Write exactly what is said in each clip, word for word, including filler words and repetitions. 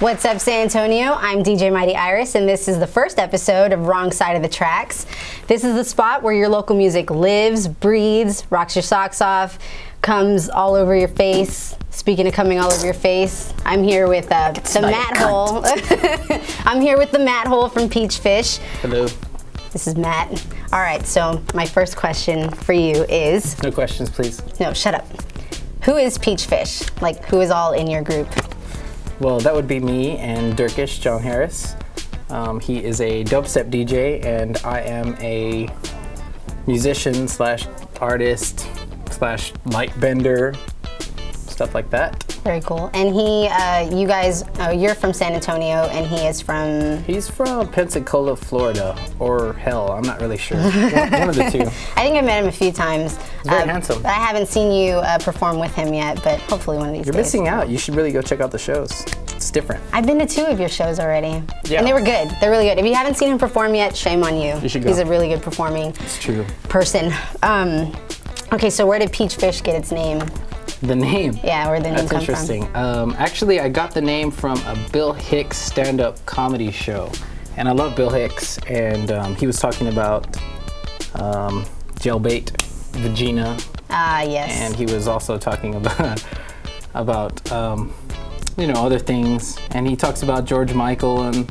What's up, San Antonio? I'm D J Mighty Iris, and this is the first episode of Wrong Side of the Tracks. This is the spot where your local music lives, breathes, rocks your socks off, comes all over your face. Speaking of coming all over your face, I'm here with uh, the Matt Hole. I'm here with the Matt Hole from Peachfish. Hello. This is Matt. All right, so my first question for you is... No questions, please. No, shut up. Who is Peachfish? Like, who is all in your group? Well, that would be me and Dirkish John Harris. Um, he is a dubstep D J, and I am a musician slash artist slash Mike Dexter, stuff like that. Very cool. And he, uh, you guys, oh, you're from San Antonio, and he is from? He's from Pensacola, Florida, or hell, I'm not really sure. one, one of the two. I think I met him a few times. He's very um, handsome. But I haven't seen you uh, perform with him yet, but hopefully one of these you're days. You're missing out. You should really go check out the shows. It's different. I've been to two of your shows already. Yeah. And they were good. They're really good. If you haven't seen him perform yet, shame on you. You should go. He's a really good performing it's true. person. Um, okay, so where did Peachfish get its name? The name. Yeah, where the name That's come interesting. From. Um, actually, I got the name from a Bill Hicks stand-up comedy show. And I love Bill Hicks, and um, he was talking about um, jailbait, Vagina. Ah, yes. And he was also talking about, about um, you know, other things. And he talks about George Michael and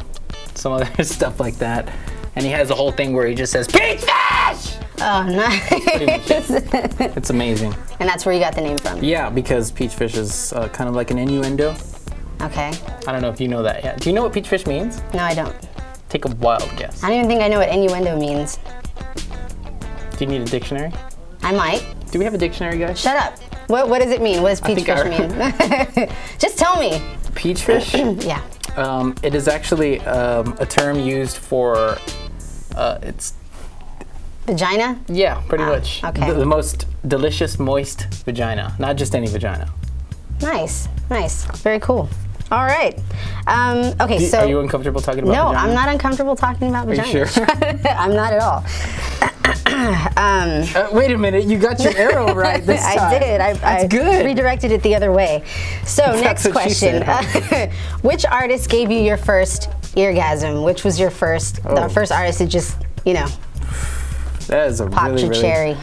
some other stuff like that. And he has a whole thing where he just says, Peachfish! Oh, nice. It. It's amazing. And that's where you got the name from? Yeah, because Peachfish is uh, kind of like an innuendo. Okay. I don't know if you know that yet. Do you know what Peachfish means? No, I don't. Take a wild guess. I don't even think I know what innuendo means. Do you need a dictionary? I might. Do we have a dictionary, guys? Shut up. What, what does it mean? What does Peachfish mean? Just tell me. Peachfish? Yeah. Um, it is actually um, a term used for... Uh, it's... Vagina? Yeah, pretty ah, much. Okay. The, the most delicious, moist vagina. Not just any vagina. Nice, nice. Very cool. All right. Um, okay, Do, so... Are you uncomfortable talking about no, vagina? No, I'm not uncomfortable talking about vagina. Are you sure? I'm not at all. um, uh, wait a minute, you got your arrow right this time. I did. I, That's I good. redirected it the other way. So, That's next question. Uh, which artist gave you your first eargasm? Which was your first... Oh. The first artist that just, you know... That is a Popped really, your really... cherry.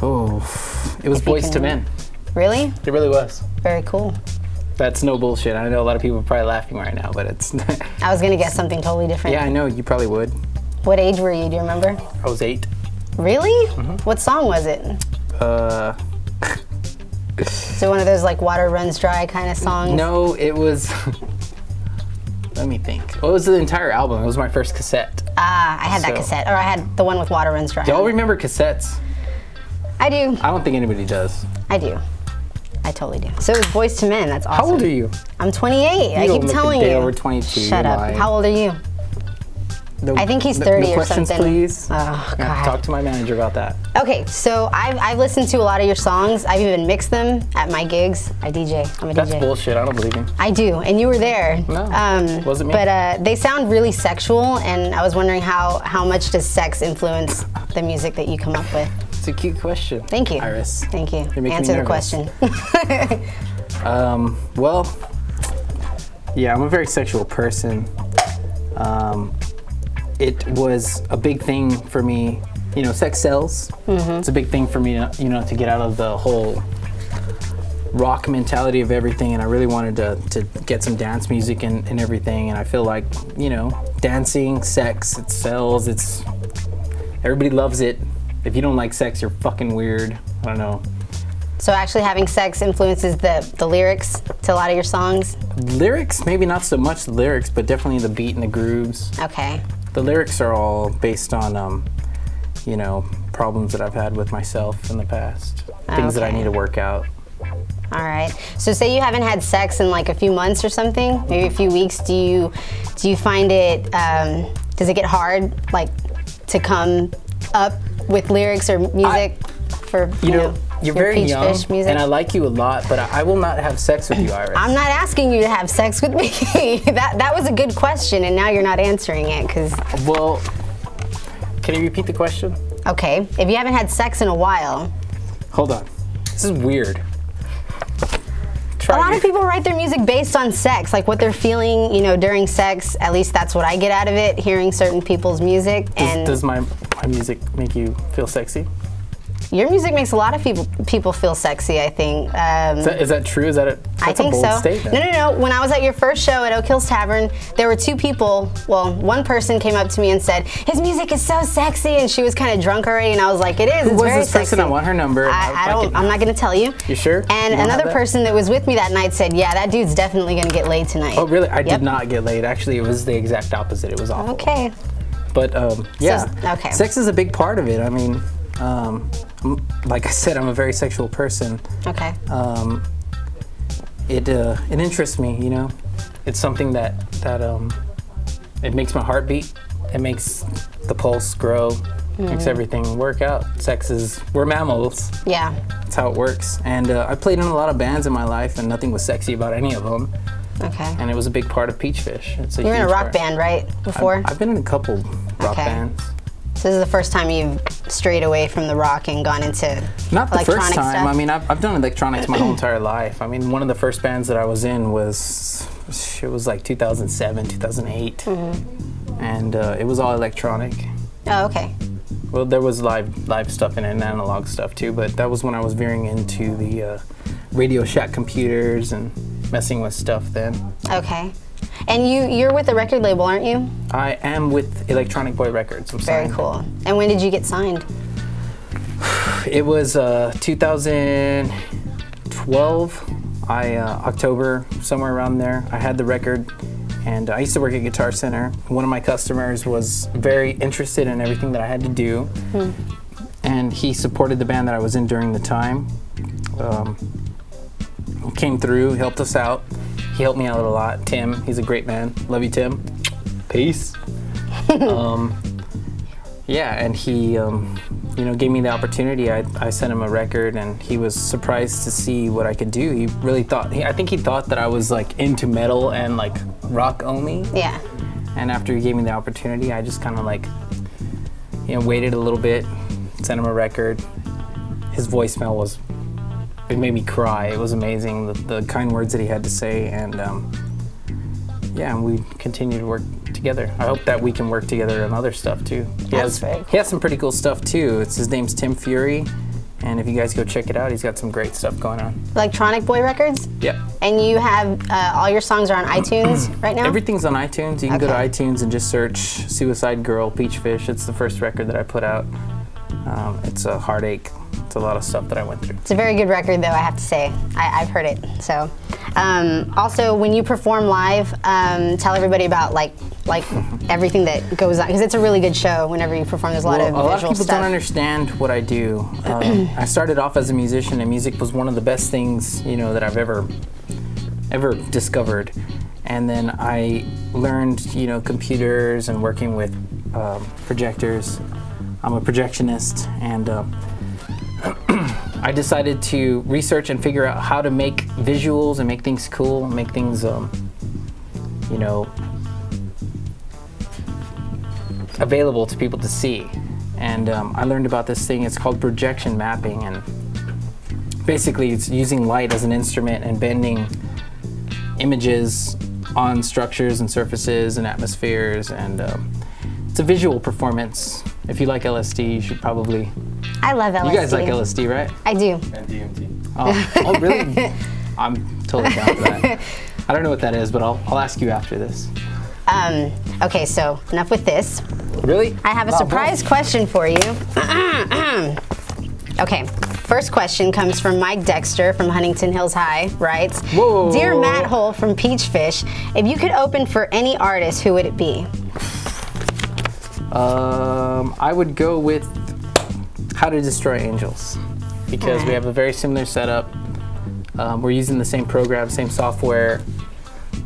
Oh, it was Boyz two Men. Really? It really was. Very cool. That's no bullshit. I know a lot of people are probably laughing right now, but it's... I was going to guess something totally different. Yeah, I know. You probably would. What age were you? Do you remember? I was eight. Really? Mm-hmm. What song was it? Uh... So one of those, like, Water Runs Dry kind of songs? No, it was... Let me think. Well, it was the entire album. It was my first cassette. Ah, I had so. that cassette. Or I had the one with Water Runs Dry. Do y'all remember cassettes? I do. I don't think anybody does. I do. I totally do. So it was Boyz two Men. That's awesome. How old are you? I'm twenty-eight. You I keep telling you. Over twenty-two. Shut up. Lying. How old are you? No, I think he's thirty no, no or something. Questions, please. Oh, God. Talk to my manager about that. Okay, so I've, I've listened to a lot of your songs. I've even mixed them at my gigs. I D J. I'm a That's D J. That's bullshit. I don't believe you. I do, and you were there. No, um, wasn't me. But uh, they sound really sexual, and I was wondering how, how much does sex influence the music that you come up with? It's a cute question. Thank you, Iris. Thank you. You're making Answer me nervous. the question. um, well, yeah, I'm a very sexual person. Um, It was a big thing for me, you know, sex sells. Mm-hmm. It's a big thing for me, to, you know, to get out of the whole rock mentality of everything, and I really wanted to, to get some dance music and, and everything, and I feel like, you know, dancing, sex, it sells, it's, everybody loves it. If you don't like sex, you're fucking weird. I don't know. So actually having sex influences the, the lyrics to a lot of your songs? Lyrics, maybe not so much the lyrics, but definitely the beat and the grooves. Okay. The lyrics are all based on, um, you know, problems that I've had with myself in the past. Okay. Things that I need to work out. All right. So say you haven't had sex in like a few months or something, maybe a few weeks. Do you, do you find it, um, does it get hard, like, to come up with lyrics or music I, for, you, you know, know You're Your very young, music. and I like you a lot, but I, I will not have sex with you, Iris. I'm not asking you to have sex with me. that that was a good question, and now you're not answering it, because... Well, can you repeat the question? Okay. If you haven't had sex in a while... Hold on. This is weird. try. A lot of people write their music based on sex, like what they're feeling, you know, during sex. At least that's what I get out of it, hearing certain people's music. Does, and does my my music make you feel sexy? Your music makes a lot of people people feel sexy, I think. Um, is, that, is that true? Is that a, that's I think a bold so. statement? No, no, no. When I was at your first show at Oak Hills Tavern, there were two people. Well, one person came up to me and said, "His music is so sexy," and she was kind of drunk already, and I was like, "It is. Who it's was very this sexy." person? I want her number. I, I don't. I'm not gonna tell you. You sure? And you another that? person that was with me that night said, "Yeah, that dude's definitely gonna get laid tonight." Oh, really? I yep. did not get laid. Actually, it was the exact opposite. It was awful. Okay. But um, yeah. So, okay. Sex is a big part of it. I mean. Um, like I said, I'm a very sexual person. Okay. Um, it uh, it interests me, you know. It's something that that um, it makes my heart beat. It makes the pulse grow. Mm. Makes everything work out. Sex is we're mammals. Yeah. That's how it works. And uh, I played in a lot of bands in my life, and nothing was sexy about any of them. Okay. And it was a big part of Peachfish. It's a You're in a rock part. band, right? Before. I've, I've been in a couple rock okay. bands. So this is the first time you've strayed away from the rock and gone into Not the first time. Stuff? I mean, I've, I've done electronics my whole entire life. I mean, one of the first bands that I was in was, it was like two thousand seven, two thousand eight. Mm-hmm. And uh, it was all electronic. Oh, okay. Well, there was live, live stuff in it and analog stuff too, but that was when I was veering into the uh, Radio Shack computers and messing with stuff then. Okay. And you, you're with a record label, aren't you? I am with Electronic Boy Records. I'm Very cool. Them. And when did you get signed? It was uh, two thousand twelve, I, uh, October, somewhere around there. I had the record, and I used to work at Guitar Center. One of my customers was very interested in everything that I had to do, hmm. and he supported the band that I was in during the time. Um, came through, helped us out. He helped me out a lot. Tim, he's a great man. Love you, Tim. Peace. um, yeah, and he, um, you know, gave me the opportunity. I, I sent him a record, and he was surprised to see what I could do. He really thought, he, I think he thought that I was like into metal and like rock only. Yeah. And after he gave me the opportunity, I just kind of like, you know, waited a little bit, sent him a record. His voicemail was. It made me cry. It was amazing, the, the kind words that he had to say, and um, yeah, and we continue to work together. I hope that we can work together on other stuff too. He has, he has some pretty cool stuff too. It's, his name's Tim Fury, and if you guys go check it out, he's got some great stuff going on. Electronic Boy Records? Yeah. And you have, uh, all your songs are on iTunes right now? Everything's on iTunes. You can okay. go to iTunes and just search Suicide Girl, Peachfish. It's the first record that I put out. Um, it's a heartache. It's a lot of stuff that I went through. It's a very good record, though, I have to say. I, I've heard it. So, um, also, when you perform live, um, tell everybody about like like everything that goes on, because it's a really good show. Whenever you perform, there's a lot well, of visual stuff. A lot of people stuff. don't understand what I do. Um, I started off as a musician, and music was one of the best things, you know, that I've ever ever discovered. And then I learned, you know, computers and working with um, projectors. I'm a projectionist, and uh, I decided to research and figure out how to make visuals and make things cool, make things, um, you know, available to people to see. And um, I learned about this thing. It's called projection mapping, and basically it's using light as an instrument and bending images on structures and surfaces and atmospheres, and um, it's a visual performance. If you like L S D, you should probably... I love L S D. You guys like L S D, right? I do. And D M T. Oh, oh really? I'm totally down for that. I don't know what that is, but I'll, I'll ask you after this. Um, okay, so enough with this. Really? I have a wow, surprise wow. question for you. Okay, first question comes from Mike Dexter from Huntington Hills High, writes, Whoa. Dear Matt Hole from Peachfish, if you could open for any artist, who would it be? Um, I would go with How to Destroy Angels, because right. we have a very similar setup. Um, we're using the same program, same software.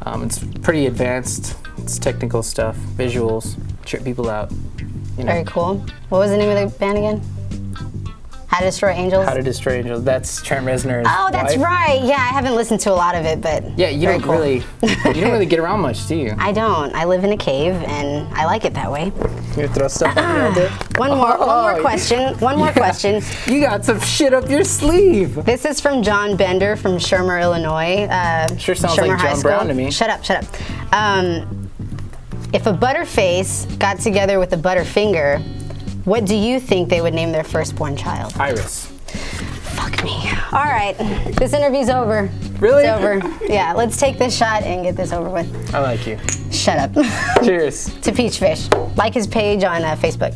Um, it's pretty advanced. It's technical stuff, visuals, trip people out. You know. Very cool. What was the name of the band again? How to Destroy Angels. How to Destroy Angels. That's Trent Reznor's Oh, that's wife. right. Yeah, I haven't listened to a lot of it, but yeah, you don't cool. really, you don't really get around much, do you? I don't. I live in a cave, and I like it that way. You throw stuff uh, on there. One more, oh, one more question. One more yeah. question. You got some shit up your sleeve. This is from John Bender from Shermer, Illinois. Uh, sure sounds Shermer like John High Brown School. to me. Shut up! Shut up. Um, if a butterface got together with a butterfinger, what do you think they would name their firstborn child? Iris. Fuck me. All right, this interview's over. Really? It's over. Yeah, let's take this shot and get this over with. I like you. Shut up. Cheers. To Peachfish. Like his page on uh, Facebook.